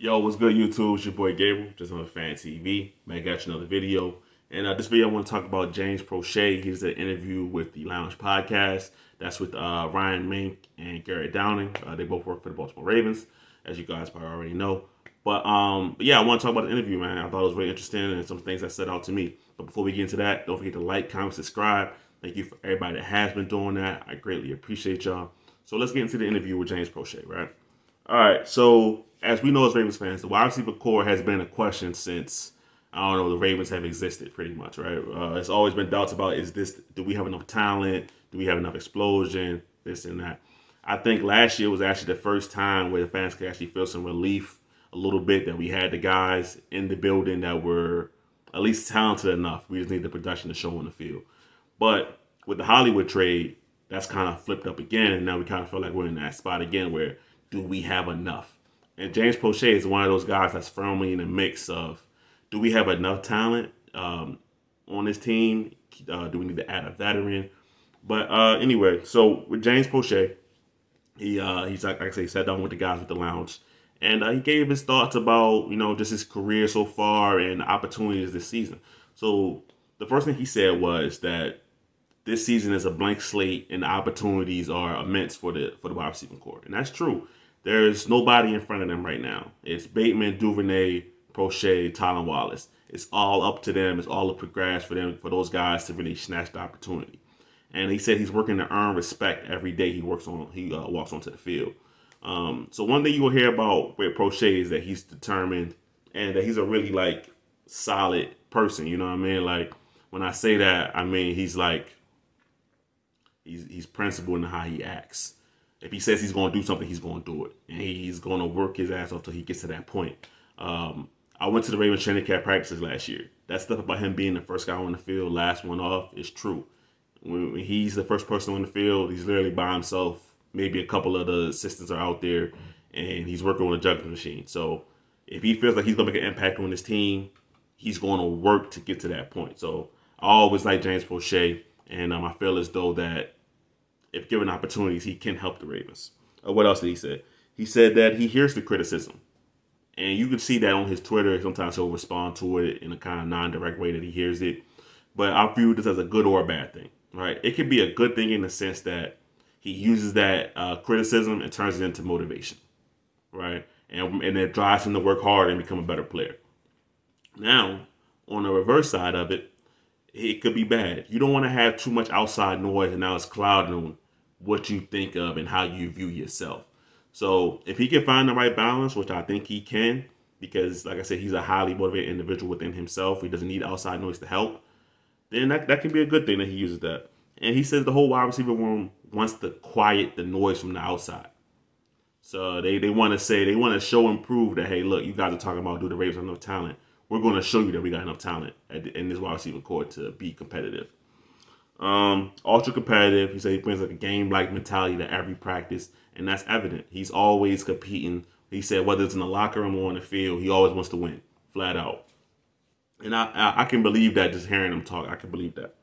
Yo, what's good, YouTube? It's your boy Gabriel, just on the Fan TV. Man, got you another video. And this video, I want to talk about James Proche. He did an interview with the Lounge Podcast. That's with Ryan Mink and Garrett Downing. They both work for the Baltimore Ravens, as you guys probably already know. But yeah, I want to talk about the interview, man. I thought it was really interesting and some things that stood out to me. But before we get into that, don't forget to like, comment, subscribe. Thank you for everybody that has been doing that. I greatly appreciate y'all. So let's get into the interview with James Proche, right? All right, so as we know as Ravens fans, the wide receiver core has been a question since, I don't know, the Ravens have existed pretty much, right? It's always been doubts about, do we have enough talent? Do we have enough explosion? This and that. I think last year was actually the first time where the fans could actually feel some relief a little bit that we had the guys in the building that were at least talented enough. We just need the production to show on the field. But with the Hollywood trade, that's kind of flipped up again. And now we kind of feel like we're in that spot again where, do we have enough? And James Proche is one of those guys that's firmly in the mix of, do we have enough talent on this team? Do we need to add a veteran? But anyway, so with James Proche, he's like I say, sat down with the guys at the Lounge. And he gave his thoughts about, you know, just his career so far and opportunities this season. So the first thing he said was that this season is a blank slate and the opportunities are immense for the wide receiving corps. And that's true. There's nobody in front of them right now. It's Bateman, DuVernay, Proche, Tylan Wallace. It's all up to them. It's all up for grabs for them, for those guys to really snatch the opportunity. And he said he's working to earn respect every day he walks onto the field. So one thing you will hear about with Proche is that he's determined and that he's a really like solid person. You know what I mean? Like when I say that, I mean he's like he's principled in how he acts. If he says he's going to do something, he's going to do it. And he's going to work his ass off till he gets to that point. I went to the Ravens training camp practices last year. That stuff about him being the first guy on the field, last one off, is true. When he's the first person on the field, he's literally by himself. Maybe a couple of the assistants are out there, and he's working on a juggling machine. So if he feels like he's going to make an impact on this team, he's going to work to get to that point. So I always like James Proche, and I feel as though that if given opportunities, he can help the Ravens. What else did he say? He said that he hears the criticism. And you can see that on his Twitter. Sometimes he'll respond to it in a kind of non-direct way that he hears it. But I view this as a good or a bad thing, right? It could be a good thing in the sense that he uses that criticism and turns it into motivation, right? And it drives him to work hard and become a better player. Now, on the reverse side of it, it could be bad. You don't want to have too much outside noise and now it's clouding what you think of and how you view yourself. So if he can find the right balance, which I think he can, because like I said, he's a highly motivated individual within himself. He doesn't need outside noise to help. Then that can be a good thing that he uses that. And he says the whole wide receiver room wants to quiet the noise from the outside. So they want to say, they want to show and prove that, hey, look, you guys are talking about do the Ravens have enough talent. We're going to show you that we got enough talent in this wide receiver corps to be competitive. Ultra competitive. He said he brings like a game-like mentality to every practice, and that's evident. He's always competing. He said whether it's in the locker room or on the field, he always wants to win, flat out. And I can believe that just hearing him talk. I can believe that.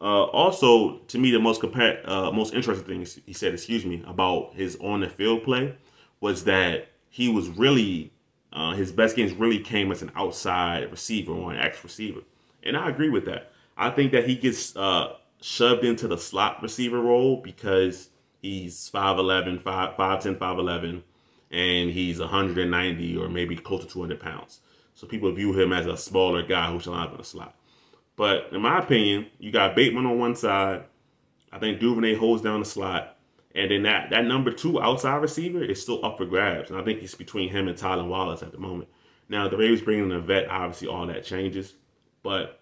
Also, to me, the most interesting thing he said, about his on-the-field play was that he was really... his best games really came as an outside receiver or an X receiver. And I agree with that. I think that he gets shoved into the slot receiver role because he's 5'11", 5'10", 5'11", and he's 190 or maybe close to 200 pounds. So people view him as a smaller guy who should line up in a slot. But in my opinion, you got Bateman on one side. I think DuVernay holds down the slot. And then that number two outside receiver is still up for grabs. And I think it's between him and Tylan Wallace at the moment. Now, the Ravens bringing in a vet, obviously all that changes. But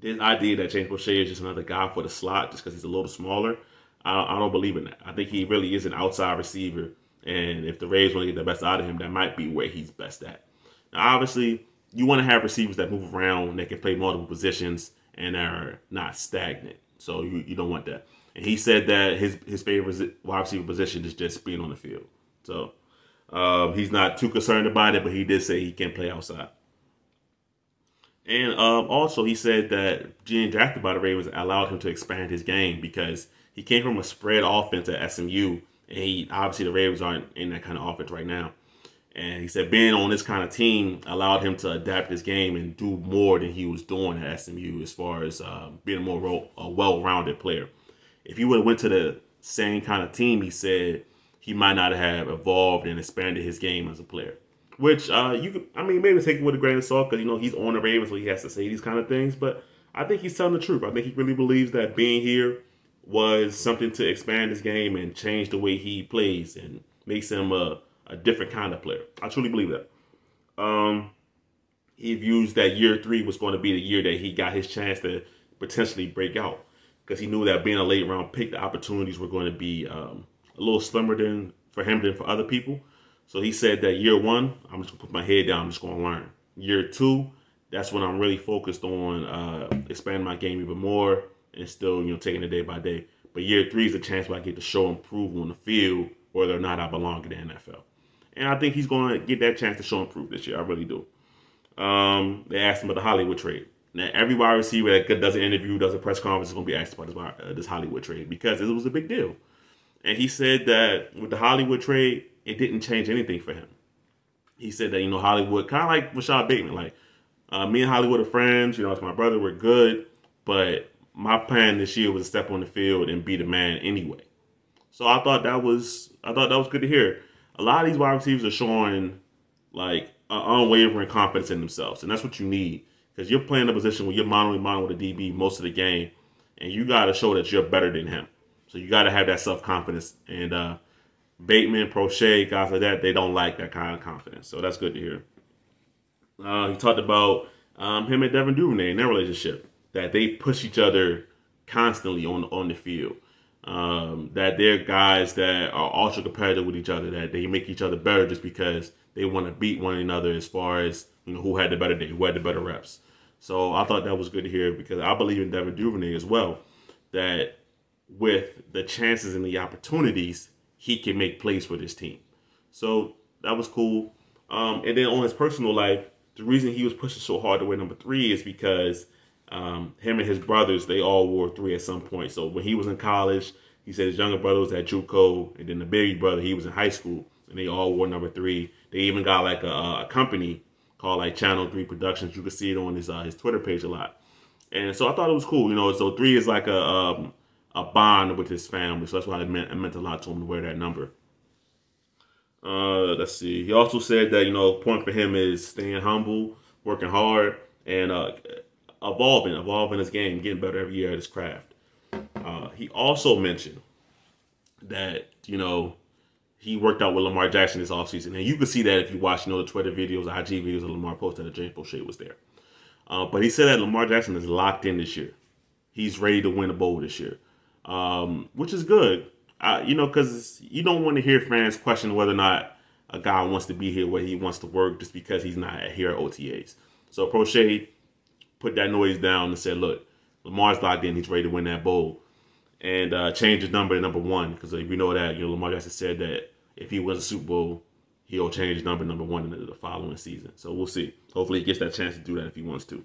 this idea that James Proche is just another guy for the slot just because he's a little smaller, I don't believe in that. I think he really is an outside receiver. And if the Ravens want to get the best out of him, that might be where he's best at. Now, obviously, you want to have receivers that move around, that can play multiple positions, and are not stagnant. So you don't want that. And he said that his favorite wide receiver position is just being on the field. So he's not too concerned about it, but he did say he can play outside. And also he said that being drafted by the Ravens allowed him to expand his game because he came from a spread offense at SMU. And obviously the Ravens aren't in that kind of offense right now. And he said being on this kind of team allowed him to adapt his game and do more than he was doing at SMU as far as being a more well-rounded player. If he would have went to the same kind of team, he said he might not have evolved and expanded his game as a player. Which, you could, I mean, maybe take it with a grain of salt because, you know, he's on the Ravens, so he has to say these kind of things. But I think he's telling the truth. I think he really believes that being here was something to expand his game and change the way he plays and makes him a different kind of player. I truly believe that. He views that year three was going to be the year that he got his chance to potentially break out because he knew that being a late round pick, the opportunities were going to be a little slimmer than for him than for other people. So he said that year one, I'm just going to put my head down. I'm just going to learn. Year two, that's when I'm really focused on expanding my game even more and still, you know, taking it day by day. But year three is a chance where I get to show and prove on the field whether or not I belong in the NFL. And I think he's going to get that chance to show and prove this year. I really do. They asked him about the Hollywood trade. Now, every wide receiver that does an interview, does a press conference, is going to be asked about this Hollywood trade because it was a big deal. And he said that with the Hollywood trade, it didn't change anything for him. He said that, you know, Hollywood, kind of like Rashod Bateman, like, me and Hollywood are friends, you know, it's my brother, we're good, but my plan this year was to step on the field and be the man anyway. So I thought that was good to hear. A lot of these wide receivers are showing, like, an unwavering confidence in themselves, and that's what you need, because you're playing a position where you're mano-a-mano with a DB most of the game, and you got to show that you're better than him. So you got to have that self-confidence, and Bateman, Proche, guys like that, they don't like that kind of confidence, so that's good to hear. He talked about him and Devin DuVernay and their relationship, that they push each other constantly on the field, that they're guys that are ultra competitive with each other, that they make each other better just because they want to beat one another as far as, you know, who had the better day, who had the better reps. So I thought that was good to hear because I believe in Devin DuVernay as well, that with the chances and the opportunities, he can make plays for this team. So that was cool. And then on his personal life, the reason he was pushing so hard to wear number 3 is because him and his brothers, they all wore 3 at some point. So when he was in college, he said his younger brother was at JUCO, and then the big brother, he was in high school, and they all wore number 3. They even got like a company called like Channel 3 Productions. You can see it on his Twitter page a lot. And so I thought it was cool, you know. So 3 is like a bond with his family, so that's why it meant a lot to him to wear that number. Let's see. He also said that, you know, point for him is staying humble, working hard, and evolving his game, getting better every year at his craft. He also mentioned that, you know, he worked out with Lamar Jackson this offseason. And you can see that if you watch, you know, the Twitter videos, IG videos of Lamar posted that James Proche was there. But he said that Lamar Jackson is locked in this year. He's ready to win a bowl this year, which is good. You know, because you don't want to hear fans question whether or not a guy wants to be here where he wants to work just because he's not here at OTAs. So Proche put that noise down and said, look, Lamar's locked in. He's ready to win that bowl. And change his number to number 1 because we know that, you know, Lamar Jackson said that if he wins a Super Bowl, he'll change his number to number 1 in the following season. So we'll see. Hopefully he gets that chance to do that if he wants to.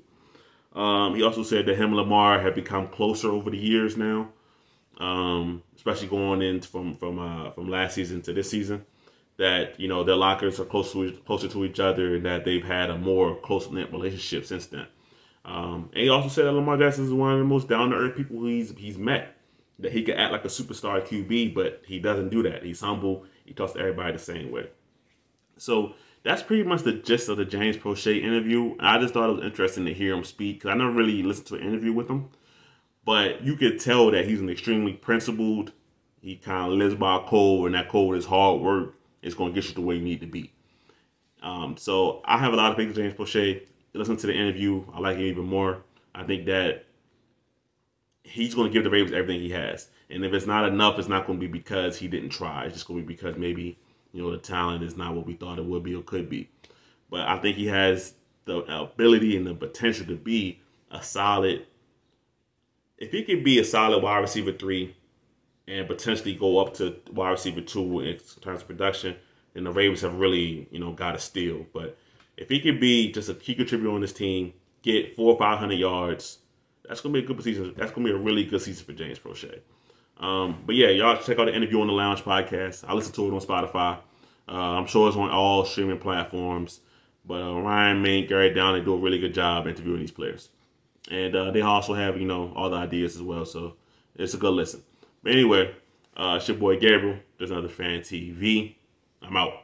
He also said that him and Lamar have become closer over the years now. Especially going in from last season to this season, that, you know, their lockers are closer to each other and that they've had a more close-knit relationship since then. And he also said that Lamar Jackson is one of the most down-to-earth people he's met, that he could act like a superstar QB, but he doesn't do that. He's humble. He talks to everybody the same way. So that's pretty much the gist of the James Proche interview. I just thought it was interesting to hear him speak because I never really listened to an interview with him. But you could tell that he's an extremely principled. He kind of lives by a code, and that code is hard work. It's going to get you to where you need to be. So I have a lot of faith in James Proche. Listen to the interview. I like it even more. I think that he's going to give the Ravens everything he has. And if it's not enough, it's not going to be because he didn't try. It's just going to be because maybe, you know, the talent is not what we thought it would be or could be. But I think he has the ability and the potential to be a solid. If he could be a solid wide receiver 3 and potentially go up to wide receiver 2 in terms of production, then the Ravens have really, you know, got a steal. But if he could be just a key contributor on this team, get 400 or 500 yards, that's going to be a good season. That's going to be a really good season for James Proche. But yeah, y'all check out the interview on the Lounge Podcast. I listen to it on Spotify. I'm sure it's on all streaming platforms. But Ryan Mink, Garrett Downing do a really good job interviewing these players. And they also have, you know, all the ideas as well. So it's a good listen. But anyway, it's your boy Gabriel. There's another Fan TV. I'm out.